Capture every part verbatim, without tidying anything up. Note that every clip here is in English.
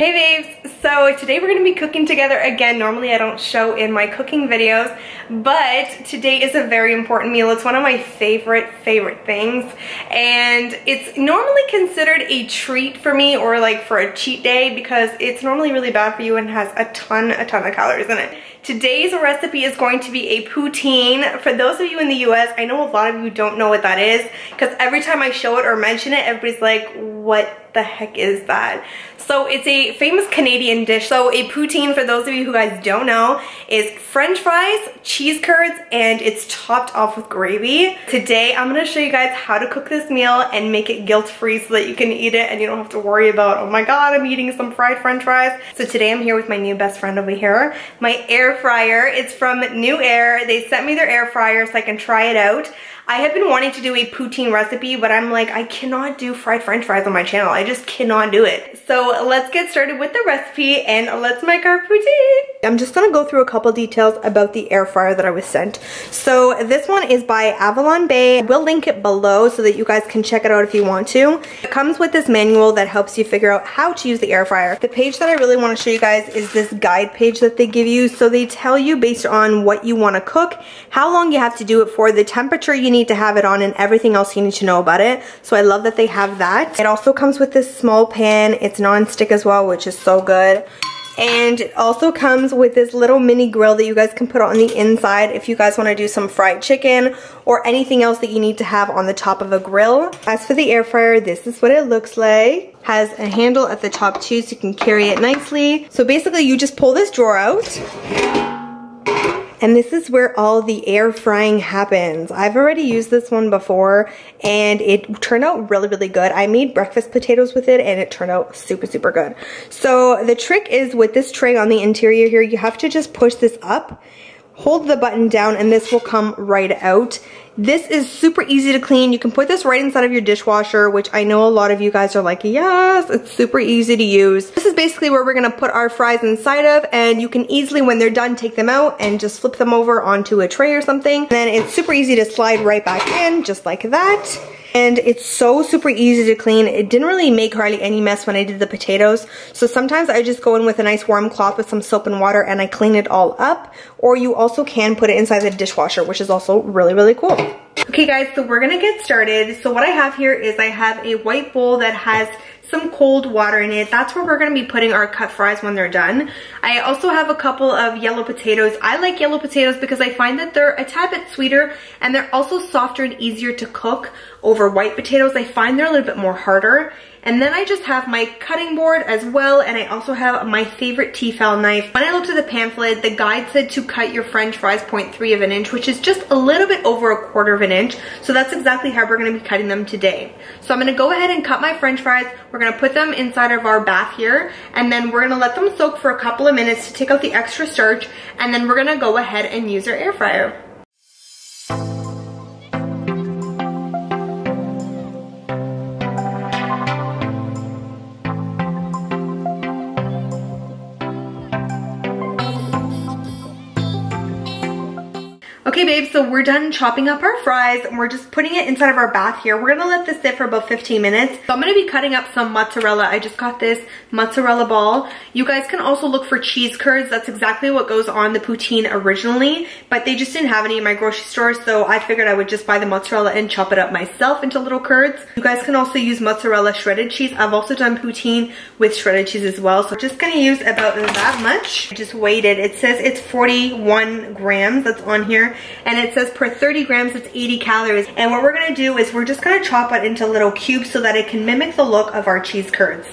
Hey babes, so today we're going to be cooking together again. Normally I don't show in my cooking videos, but today is a very important meal. It's one of my favorite, favorite things. And it's normally considered a treat for me or like for a cheat day because it's normally really bad for you and has a ton, a ton of calories in it. Today's recipe is going to be a poutine. For those of you in the U S, I know a lot of you don't know what that is because every time I show it or mention it, everybody's like, what the heck is that? So it's a famous Canadian dish. So a poutine, for those of you who guys don't know, is french fries, cheese curds, and it's topped off with gravy. Today, I'm gonna show you guys how to cook this meal and make it guilt-free so that you can eat it and you don't have to worry about, oh my God, I'm eating some fried french fries. So today I'm here with my new best friend over here. My air fryer, it's from New Air. They sent me their air fryer so I can try it out. I have been wanting to do a poutine recipe, but I'm like, I cannot do fried french fries on my channel. I just cannot do it. So let's get started with the recipe and let's make our poutine. I'm just gonna go through a couple details about the air fryer that I was sent. So this one is by Avalon Bay. We'll link it below so that you guys can check it out if you want to. It comes with this manual that helps you figure out how to use the air fryer. The page that I really wanna show you guys is this guide page that they give you. So they tell you based on what you wanna cook, how long you have to do it for, the temperature you need to have it on, and everything else you need to know about it. So I love that they have that. It also comes with this small pan. It's non-stick as well, which is so good. And it also comes with this little mini grill that you guys can put on the inside if you guys want to do some fried chicken or anything else that you need to have on the top of a grill. As for the air fryer, this is what it looks like. Has a handle at the top too, so you can carry it nicely. So basically you just pull this drawer out. And this is where all the air frying happens. I've already used this one before and it turned out really, really good. I made breakfast potatoes with it and it turned out super, super good. So the trick is with this tray on the interior here, you have to just push this up, hold the button down, and this will come right out. This is super easy to clean. You can put this right inside of your dishwasher, which I know a lot of you guys are like, yes, it's super easy to use. This is basically where we're gonna put our fries inside of, and you can easily, when they're done, take them out and just flip them over onto a tray or something. And then it's super easy to slide right back in, just like that. And it's so super easy to clean. It didn't really make hardly any mess when I did the potatoes. So sometimes I just go in with a nice warm cloth with some soap and water and I clean it all up. Or you also can put it inside the dishwasher, which is also really, really cool. Okay guys, so we're gonna get started. So what I have here is I have a white bowl that has some cold water in it. That's where we're gonna be putting our cut fries when they're done. I also have a couple of yellow potatoes. I like yellow potatoes because I find that they're a tad bit sweeter and they're also softer and easier to cook over white potatoes. I find they're a little bit more harder. And then I just have my cutting board as well, and I also have my favorite T-fal knife. When I looked at the pamphlet, the guide said to cut your french fries point three of an inch, which is just a little bit over a quarter of an inch. So that's exactly how we're gonna be cutting them today. So I'm gonna go ahead and cut my french fries. We're gonna put them inside of our bath here, and then we're gonna let them soak for a couple of minutes to take out the extra starch, and then we're gonna go ahead and use our air fryer. Okay babe, so we're done chopping up our fries and we're just putting it inside of our bath here. We're gonna let this sit for about fifteen minutes. So I'm gonna be cutting up some mozzarella. I just got this mozzarella ball. You guys can also look for cheese curds. That's exactly what goes on the poutine originally, but they just didn't have any in my grocery store, so I figured I would just buy the mozzarella and chop it up myself into little curds. You guys can also use mozzarella shredded cheese. I've also done poutine with shredded cheese as well, so I'm just gonna use about that much. I just weighed it. It says it's forty-one grams, that's on here. And it says per thirty grams, it's eighty calories. And what we're gonna do is we're just gonna chop it into little cubes so that it can mimic the look of our cheese curds.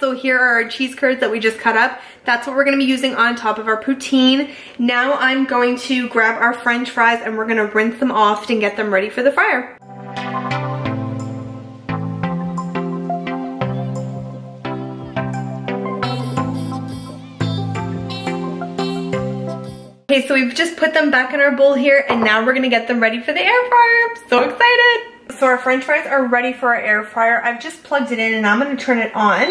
So here are our cheese curds that we just cut up. That's what we're gonna be using on top of our poutine. Now I'm going to grab our French fries and we're gonna rinse them off and get them ready for the fryer. Okay, so we've just put them back in our bowl here and now we're gonna get them ready for the air fryer. I'm so excited. So our French fries are ready for our air fryer. I've just plugged it in and I'm gonna turn it on.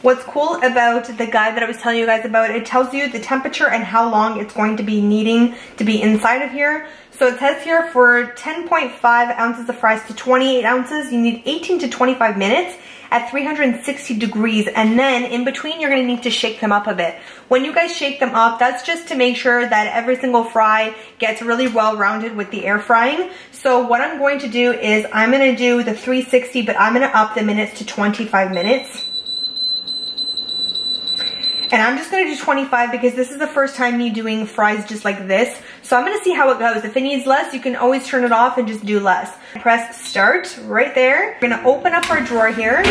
What's cool about the guide that I was telling you guys about, it tells you the temperature and how long it's going to be needing to be inside of here. So it says here for ten point five ounces of fries to twenty-eight ounces, you need eighteen to twenty-five minutes at three hundred sixty degrees, and then in between you're gonna need to shake them up a bit. When you guys shake them up, that's just to make sure that every single fry gets really well rounded with the air frying. So what I'm going to do is I'm gonna do the three sixty, but I'm gonna up the minutes to twenty-five minutes. And I'm just gonna do twenty-five because this is the first time me doing fries just like this. So I'm gonna see how it goes. If it needs less, you can always turn it off and just do less. Press start right there. We're gonna open up our drawer here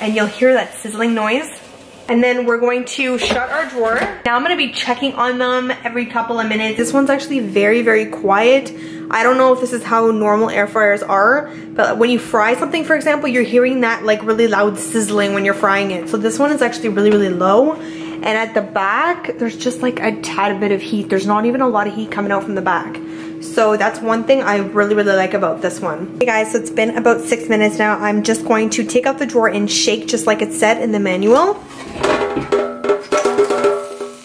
and you'll hear that sizzling noise. And then we're going to shut our drawer. Now I'm gonna be checking on them every couple of minutes. This one's actually very, very quiet. I don't know if this is how normal air fryers are, but when you fry something, for example, you're hearing that like really loud sizzling when you're frying it. So this one is actually really, really low. And at the back, there's just like a tad bit of heat. There's not even a lot of heat coming out from the back. So that's one thing I really, really like about this one. Hey guys, so it's been about six minutes now. I'm just going to take out the drawer and shake just like it said in the manual.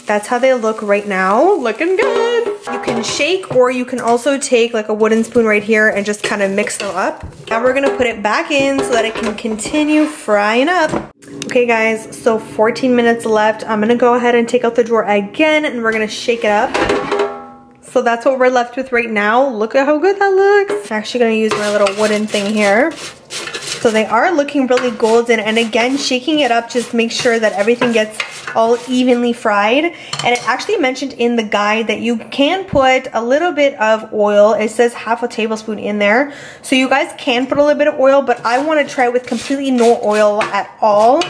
That's how they look right now. Looking good. You can shake, or you can also take like a wooden spoon right here and just kind of mix them up. Now we're gonna put it back in so that it can continue frying up. Okay guys, so fourteen minutes left. I'm gonna go ahead and take out the drawer again and we're gonna shake it up. So that's what we're left with right now. Look at how good that looks. I'm actually gonna use my little wooden thing here. So they are looking really golden, and again, shaking it up just makes sure that everything gets all evenly fried. And it actually mentioned in the guide that you can put a little bit of oil. It says half a tablespoon in there. So you guys can put a little bit of oil, but I want to try it with completely no oil at all,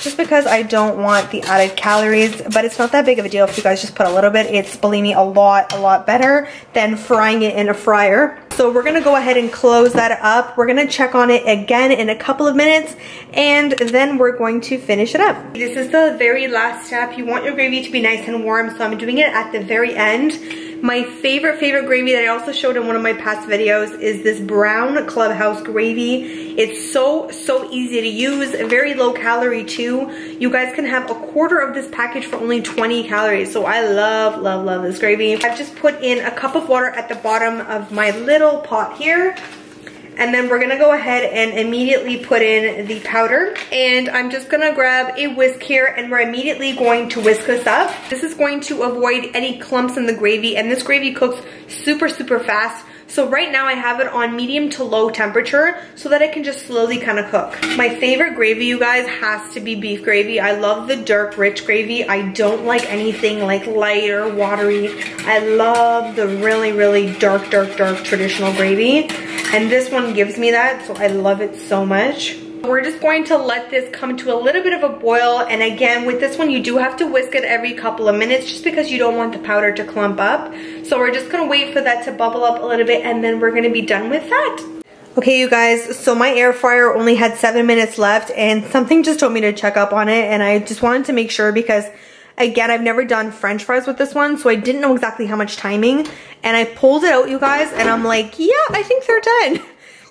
just because I don't want the added calories. But it's not that big of a deal if you guys just put a little bit. It's, believe me, a lot, a lot better than frying it in a fryer. So we're gonna go ahead and close that up. We're gonna check on it again in a couple of minutes, and then we're going to finish it up. This is the very last step. You want your gravy to be nice and warm, so I'm doing it at the very end. My favorite, favorite gravy that I also showed in one of my past videos is this brown Clubhouse gravy. It's so, so easy to use, very low calorie too. You guys can have a quarter of this package for only twenty calories. So I love, love, love this gravy. I've just put in a cup of water at the bottom of my little pot here. And then we're gonna go ahead and immediately put in the powder. And I'm just gonna grab a whisk here, and we're immediately going to whisk this up. This is going to avoid any clumps in the gravy, and this gravy cooks super, super fast. So right now I have it on medium to low temperature so that it can just slowly kind of cook. My favorite gravy, you guys, has to be beef gravy. I love the dark, rich gravy. I don't like anything like light or watery. I love the really, really dark, dark, dark traditional gravy. And this one gives me that, so I love it so much. We're just going to let this come to a little bit of a boil, and again with this one you do have to whisk it every couple of minutes just because you don't want the powder to clump up. So we're just gonna wait for that to bubble up a little bit, and then we're gonna be done with that. Okay you guys, so my air fryer only had seven minutes left, and something just told me to check up on it, and I just wanted to make sure because again, I've never done French fries with this one, so I didn't know exactly how much timing, and I pulled it out you guys, and I'm like, yeah, I think they're done.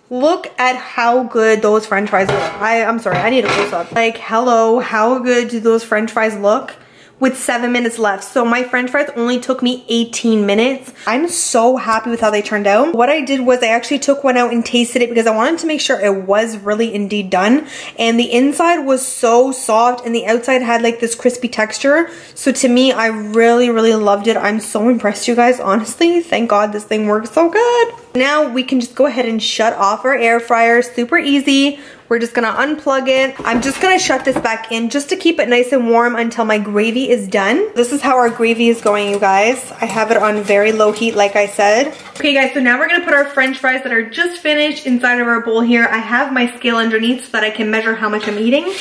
Look at how good those French fries look. I, I'm sorry, I need a close up. Like, hello, how good do those French fries look with seven minutes left? So my French fries only took me eighteen minutes. I'm so happy with how they turned out. What I did was I actually took one out and tasted it because I wanted to make sure it was really indeed done. And the inside was so soft, and the outside had like this crispy texture. So to me, I really, really loved it. I'm so impressed, you guys, honestly. Thank God this thing works so good. Now we can just go ahead and shut off our air fryer, super easy. We're just gonna unplug it. I'm just gonna shut this back in just to keep it nice and warm until my gravy is done. This is how our gravy is going, you guys. I have it on very low heat, like I said. Okay guys, so now we're gonna put our French fries that are just finished inside of our bowl here. I have my scale underneath so that I can measure how much I'm eating.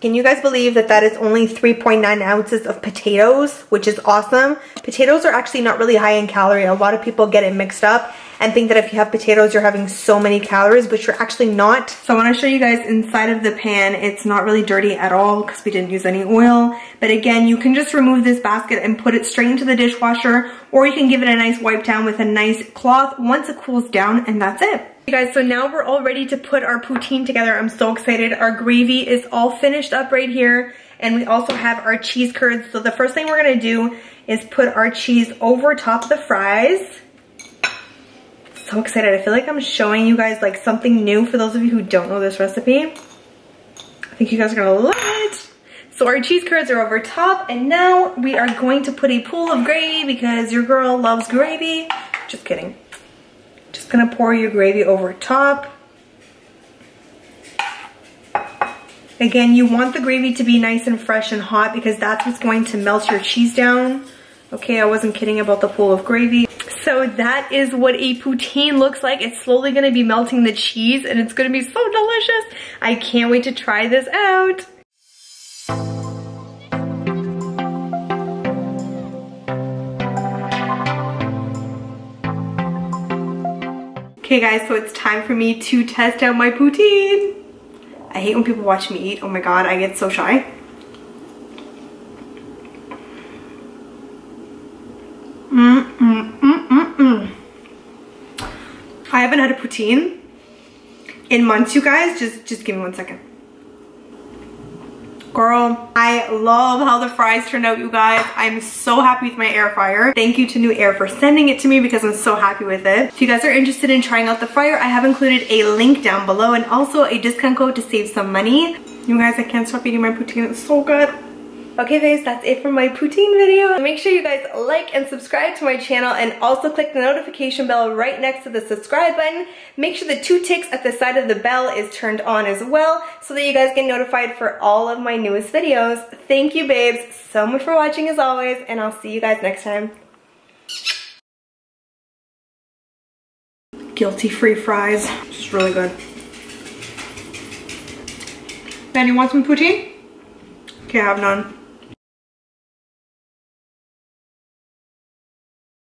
Can you guys believe that that is only three point nine ounces of potatoes, which is awesome. Potatoes are actually not really high in calorie. A lot of people get it mixed up and think that if you have potatoes, you're having so many calories, but you're actually not. So I wanna show you guys inside of the pan. It's not really dirty at all because we didn't use any oil. But again, you can just remove this basket and put it straight into the dishwasher, or you can give it a nice wipe down with a nice cloth once it cools down, and that's it. You guys, so now we're all ready to put our poutine together. I'm so excited. Our gravy is all finished up right here, and we also have our cheese curds. So the first thing we're gonna do is put our cheese over top of the fries. So excited. I feel like I'm showing you guys like something new for those of you who don't know this recipe. I think you guys are gonna love it. So our cheese curds are over top, and now we are going to put a pool of gravy because your girl loves gravy. Just kidding. Just gonna pour your gravy over top. Again, you want the gravy to be nice and fresh and hot because that's what's going to melt your cheese down. Okay, I wasn't kidding about the pool of gravy. So that is what a poutine looks like. It's slowly gonna be melting the cheese and it's gonna be so delicious. I can't wait to try this out. Okay guys, so it's time for me to test out my poutine. I hate when people watch me eat. Oh my God, I get so shy. Mm, mm, mm, mm, mm. I haven't had a poutine in months, you guys. Just, just give me one second. Girl, I love how the fries turned out, you guys. I'm so happy with my air fryer. Thank you to New Air for sending it to me because I'm so happy with it. If you guys are interested in trying out the fryer, I have included a link down below and also a discount code to save some money. You guys, I can't stop eating my poutine. It's so good. Okay guys, that's it for my poutine video. Make sure you guys like and subscribe to my channel and also click the notification bell right next to the subscribe button. Make sure the two ticks at the side of the bell is turned on as well so that you guys get notified for all of my newest videos. Thank you babes so much for watching as always, and I'll see you guys next time. Guilt-free fries, this is really good. Man, you want some poutine? Okay, I have none.